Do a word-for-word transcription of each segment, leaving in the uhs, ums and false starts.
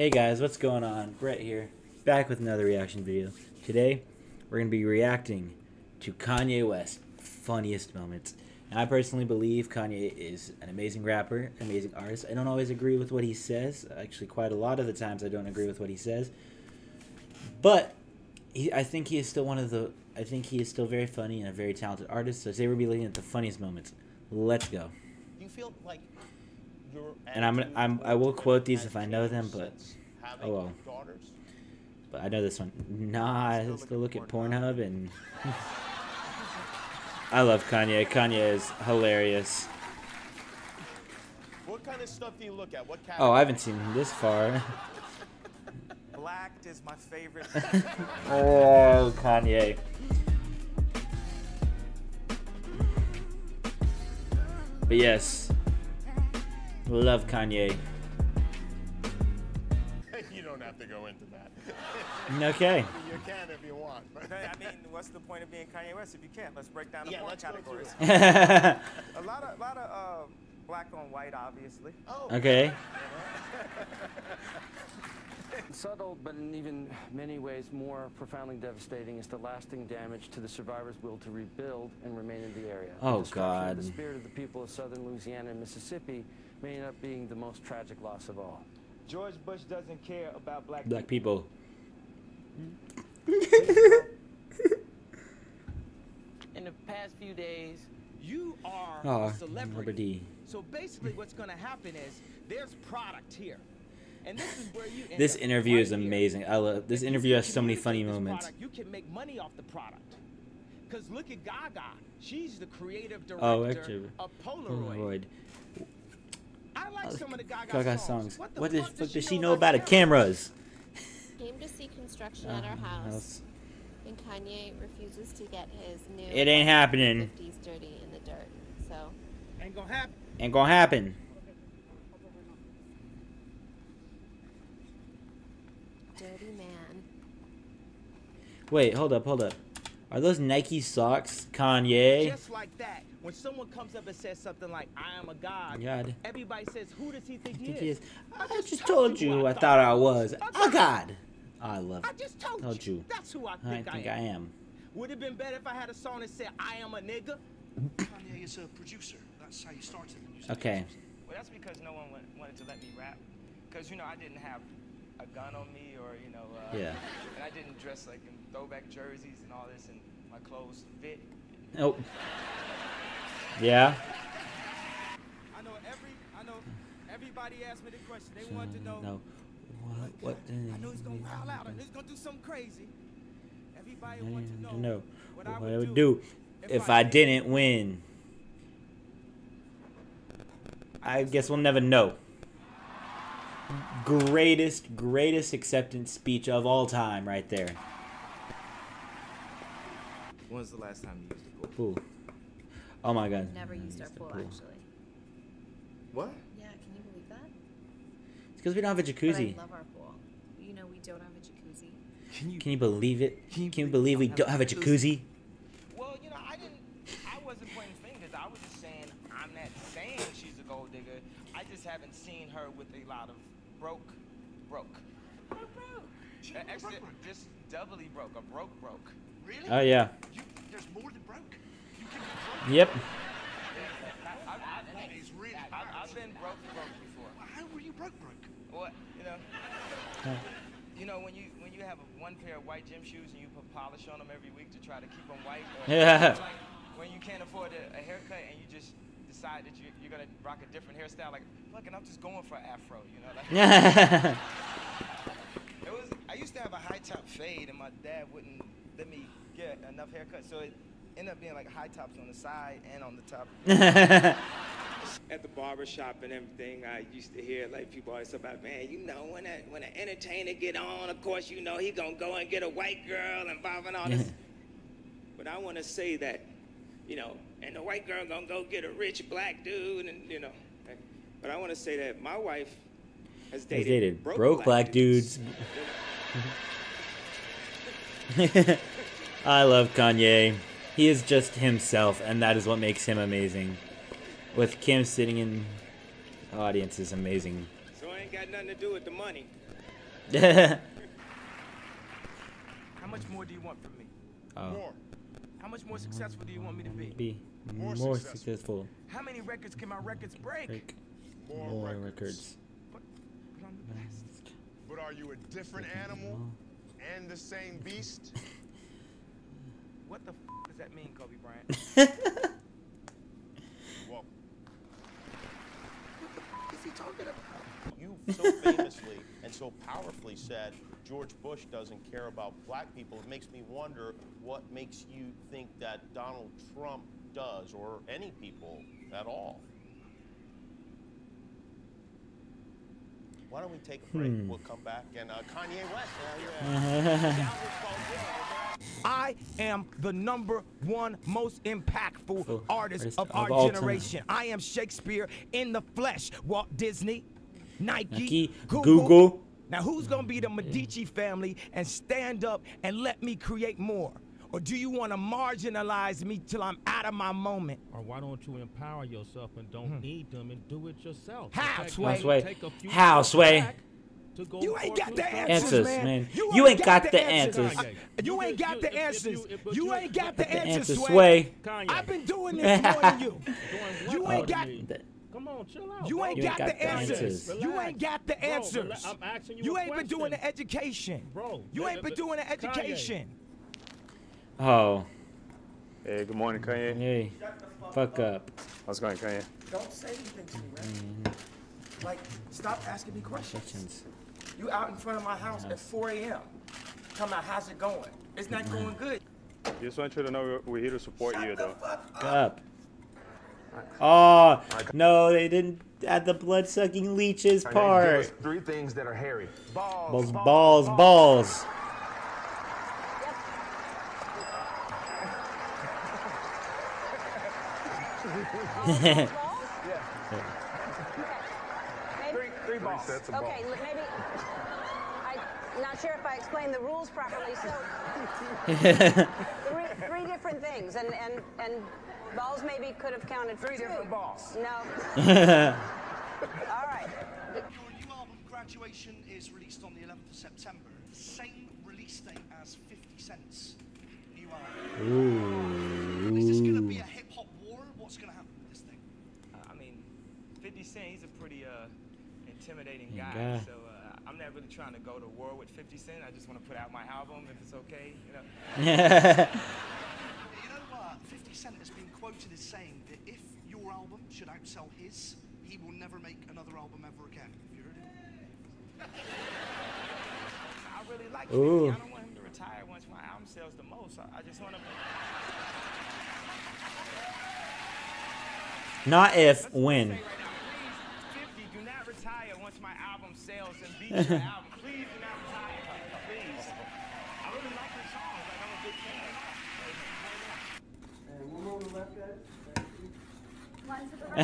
Hey guys, what's going on? Brett here, back with another reaction video. Today, we're going to be reacting to Kanye West's funniest moments. And I personally believe Kanye is an amazing rapper, amazing artist. I don't always agree with what he says. Actually, quite a lot of the times I don't agree with what he says. But he, I think he is still one of the, I think he is still very funny and a very talented artist. So today we'll be looking at the funniest moments. Let's go. Do you feel like... And I'm, I'm, I will quote these if I know them, but, oh well. But I know this one. Nah, let's go look at Pornhub, and I love Kanye. Kanye is hilarious. What kind of stuff do you look at? What oh, I haven't seen him this far. Blacked is my favorite. Oh, Kanye. But yes. Love Kanye. You don't have to go into that. Okay. You can if you want. But I mean, what's the point of being Kanye West if you can't? Let's break down the yeah, porn categories. a lot of, lot of uh, black on white, obviously. Oh. Okay. Subtle, but in even many ways more profoundly devastating is the lasting damage to the survivors' will to rebuild and remain in the area. Oh, the God. The spirit of the people of southern Louisiana and Mississippi may end up being the most tragic loss of all. George Bush doesn't care about black, black people. people. In the past few days, you are oh, a celebrity. Nobody. So basically what's going to happen is there's product here. And this is where you this interview is amazing. I love this interview has so many funny moments. Product, you can make money off the product. Because look at Gaga. She's the creative director oh, actually, of Polaroid. Polaroid. I like oh, some of the Gaga, Gaga songs. songs. What the what fuck, fuck does she, she know about, about cameras? the cameras? Came to see construction at our house. And Kanye refuses to get his new It ain't happening. fifties dirty in the dirt. So ain't gonna happen. Ain't gonna happen. Dirty man. Wait, hold up, hold up. Are those Nike socks, Kanye? Just like that. When someone comes up and says something like, I am a god, god. everybody says, who does he think, he, think is? he is? I, I just, just told you, you I thought, thought I was. A god. Oh, I love it. I just told, told you. you. That's who I think I, think I am. am. Would it have been better if I had a song that said, I am a nigga? Kanye is a producer. That's how you started. Okay. Well, that's because no one wanted to let me rap. Because, you know, I didn't have... a gun on me, or you know, uh, yeah. And I didn't dress like in throwback jerseys and all this, and my clothes fit. Nope. Yeah. I know every. I know everybody asked me the question. They so, wanted to know. No. What? What? I know he's gonna growl out, and he's gonna do something crazy. Everybody wanted to know, know what, what I would, I would do, do if I, I didn't win. I guess we'll never know. Greatest, greatest acceptance speech of all time, right there. When was the last time you used the pool? Pool. Oh my God. Never used our pool, pool actually. What? Yeah, can you believe that? It's because we don't have a jacuzzi. But I love our pool. You know we don't have a jacuzzi. Can you? Can you believe it? Can you, can you believe we don't have a jacuzzi? Well, you know, I didn't. I wasn't pointing fingers. I was just saying I'm not saying she's a gold digger. I just haven't seen her with a lot of. Broke, broke. Oh, broke. She uh, actually, broke, broke. Just doubly broke. A broke, broke. Really? Oh yeah. You, there's more than broke. You can be broke. Yep. I, I, I, I, is really I, I've been broke, broke before. Well, how were you broke, broke? What? You know. Huh. You know when you when you have a, one pair of white gym shoes and you put polish on them every week to try to keep them white. Or yeah. Like when you can't afford a, a haircut and you just. Decide that you, you're gonna rock a different hairstyle, like fuck it, I'm just going for afro, you know. Like, it was. I used to have a high top fade, and my dad wouldn't let me get enough haircut, so it ended up being like high tops on the side and on the top. At the barber shop and everything, I used to hear like people always talk about, man, you know, when a when an entertainer get on, of course, you know, he gonna go and get a white girl and bob and all this. But I want to say that, you know. And the white girl gonna go get a rich black dude, and you know. But I want to say that my wife has dated, dated broke, broke black, black dudes. dudes. I love Kanye. He is just himself, and that is what makes him amazing. With Kim sitting in the audience is amazing. So I ain't got nothing to do with the money. How much more do you want from me? Oh. More. How much more successful do you want me to be? Be more, more successful. successful. How many records can my records break? break. More, more records. records. But, but I'm the best. But are you a different animal and the same beast? What the f does that mean, Kobe Bryant? Well, what the f is he talking about? You so famously and so powerfully said George Bush doesn't care about black people. It makes me wonder what makes you think that Donald Trump does, or any people at all. Why don't we take a break? Hmm. We'll come back and uh, Kanye West. Uh, yeah. I am the number one most impactful Full artist, artist of, of our generation. Time. I am Shakespeare in the flesh. Walt Disney, Nike, Nike Google. Google. Now who's gonna be the Medici family and stand up and let me create more? Or do you want to marginalize me till I'm out of my moment? Or why don't you empower yourself and don't hmm. need them and do it yourself? How, Sway? How, Sway? You ain't got the answers, answers man. man. You, you ain't got, got the answers. answers. I, you ain't got the answers. You ain't got the answers, Sway. I've been doing this more than you. You ain't got... Come on, chill out. You ain't, you got, ain't got the answers. answers. You ain't got the answers. Bro, I'm asking you, you ain't question. been doing the education. Bro, you ain't been doing the education. Oh. Hey, good morning, Kanye. Hey. Fuck, fuck up. up. How's it going, Kanye? Don't say anything to me, man. Mm-hmm. Like, stop asking me questions. questions. You out in front of my house yes. at four A M Come out, how's it going? It's not going good. You just want you to know we're here to support Shut you, though. Fuck up. Oh, no, they didn't add the blood-sucking leeches part. There's three things that are hairy. Balls, balls, balls. balls. balls. yeah. Maybe, three, three balls. Three sets of okay, balls. maybe I'm not sure if I explained the rules properly. So three, three different things, and and and balls maybe could have counted for three two. different balls. No. All right. Your new album Graduation is released on the eleventh of September, same release date as fifty Cent's new album. Ooh. Is this gonna be a hip hop war? What's gonna happen? fifty Cent, he's a pretty uh, intimidating guy, God. so uh, I'm not really trying to go to war with fifty Cent. I just want to put out my album if it's okay, you know. You know what? fifty Cent has been quoted as saying that if your album should outsell his, he will never make another album ever again. Have you heard it? I really like Ooh. fifty. I don't want him to retire once my album sells the most. I, I just want to... Not if, Let's when. My album sales and beats your album. Please do not retire. Please. I really like your songs. Like, I'm a big fan. And one more to the left, guys. Thank you. One to the right.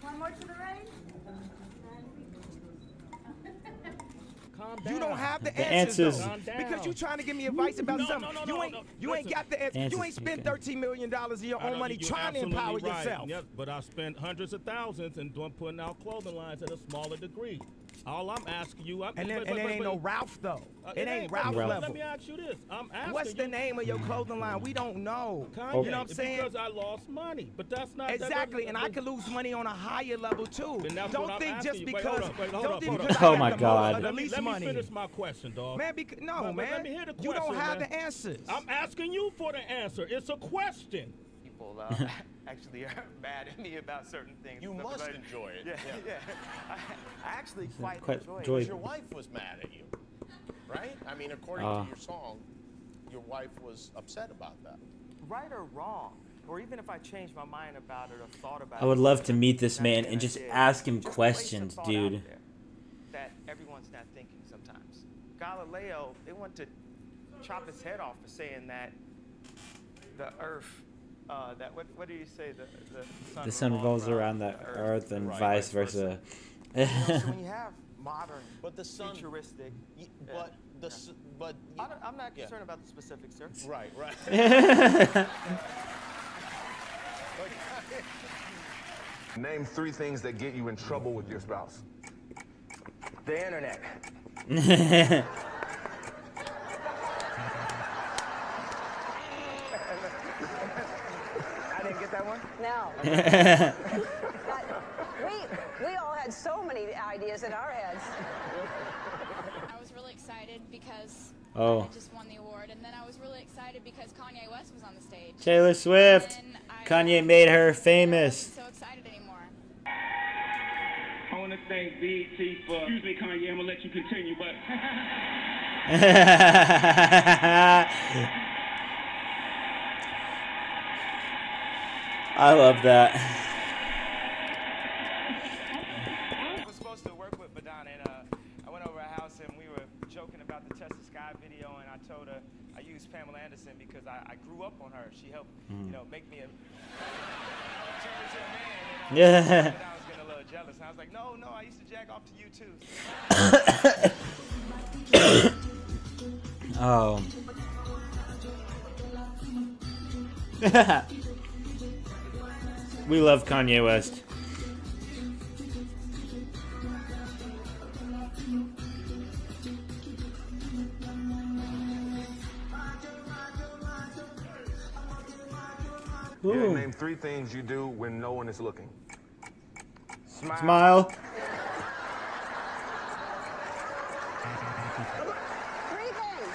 One more to the right. You don't have the, the answers, answers. because you're trying to give me advice about no, something. No, no, you ain't, no, you ain't got the answers. You ain't spend thirteen million dollars of your own money trying to empower right. yourself. Yes, but I spent hundreds of thousands and doing putting out clothing lines at a smaller degree. All I'm asking you, I'm and then, wait, and wait, it wait, ain't wait. no Ralph though. Uh, it, it ain't, ain't Ralph, Ralph level. Let me ask you this: I'm asking What's you, the name of your clothing line? We don't know. Okay. You know what I'm saying? Because I lost money, but that's not exactly. That and I could lose money on a higher level too. Don't think just because. Don't think because. Oh my God. Let me finish my question, dog. Man, because, no, man. man. Let me hear the question, you don't have man. the answers. I'm asking you for the answer. It's a question. People uh, actually are mad at me about certain things. You must I, enjoy it. Yeah, yeah. yeah. I, I actually quite, quite enjoy it. Because your wife was mad at you, right? I mean, according uh, to your song, your wife was upset about that. Right or wrong, or even if I changed my mind about it or thought about it. I would it, love to meet this man and just did. ask him just questions, dude. That everyone's not thinking sometimes. Galileo, they want to chop his head off for saying that the earth, uh, that what, what do you say? The, the, sun, the sun revolves around, around the earth, earth and right, vice versa. You know, so when you have modern, but the sun, futuristic, y but uh, the, yeah. but you, I I'm not concerned yeah. about the specifics, sir. Right, right. Name three things that get you in trouble with your spouse. The internet. No. we, we all had so many ideas in our heads. I was really excited because oh. I just won the award, and then I was really excited because Kanye West was on the stage. Taylor Swift. Kanye made her famous. I wasn't so excited anymore. I want to thank B E T for... Excuse me, Kanye, I'm going to let you continue, but... I love that. I was supposed to work with Madonna, and uh, I went over to her house, and we were joking about the Tesla Sky video, and I told her I used Pamela Anderson because I, I grew up on her. She helped, mm. you know, make me a... Turn into a man, and, uh, yeah. And I was getting a little jealous, and I was like, no, no, I used to jack off to you, too. Oh. We love Kanye West. Yeah, name three things you do when no one is looking. Smile. Smile. Three things.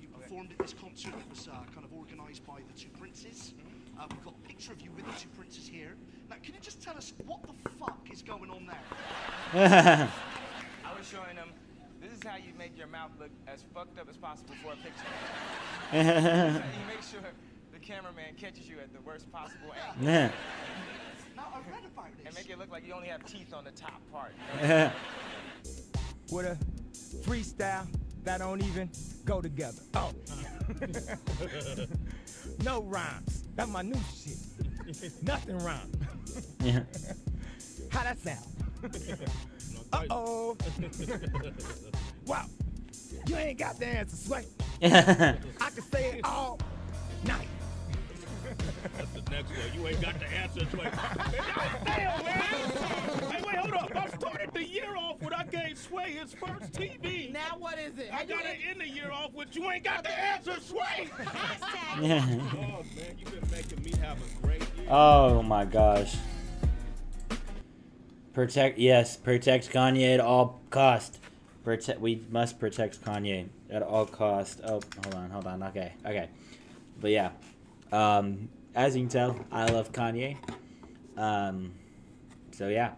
You performed at this concert that was uh, kind of organised by the two princes. Uh, we've got a picture of you with the two princes here. Now, can you just tell us what the fuck is going on there? I was showing them. This is how you make your mouth look as fucked up as possible for a picture. You make sure the cameraman catches you at the worst possible angle. Yeah. And make it look like you only have teeth on the top part. With a freestyle that don't even go together. Oh. No rhymes. That's my new shit. Nothing rhymes. Yeah. How that sound? Uh-oh. Wow. You ain't got the answer, Sway. I can say it all night. That's the next one. You ain't got the answer, Sway. Damn, man. Hey, wait, hold up. I started the year off when I gave Sway his first T V. Now what is it? I got to end the year off with you ain't got the answer, Sway. Oh, man. You've been making me have a great year. Oh, my gosh. Protect, yes, protect Kanye at all cost. Protect, we must protect Kanye at all cost. Oh, hold on, hold on, okay, okay. But yeah, um, as you can tell, I love Kanye. Um, so yeah,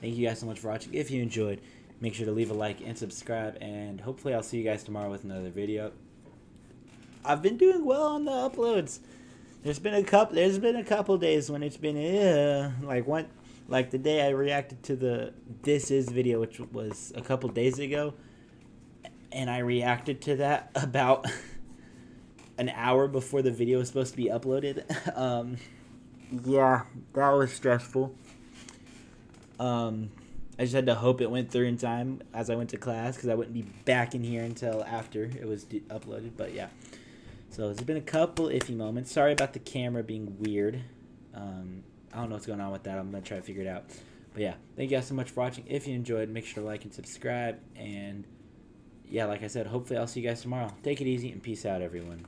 thank you guys so much for watching. If you enjoyed, make sure to leave a like and subscribe, and hopefully I'll see you guys tomorrow with another video. I've been doing well on the uploads. There's been a couple, there's been a couple days when it's been, uh, like one, Like, the day I reacted to the This Is video, which was a couple days ago, and I reacted to that about an hour before the video was supposed to be uploaded. Um, yeah, that was stressful. Um, I just had to hope it went through in time as I went to class, because I wouldn't be back in here until after it was uploaded, but yeah. So, there's been a couple iffy moments. Sorry about the camera being weird. Um... I don't know what's going on with that. I'm going to try to figure it out. But yeah, thank you guys so much for watching. If you enjoyed, make sure to like and subscribe. And yeah, like I said, hopefully I'll see you guys tomorrow. Take it easy and peace out, everyone.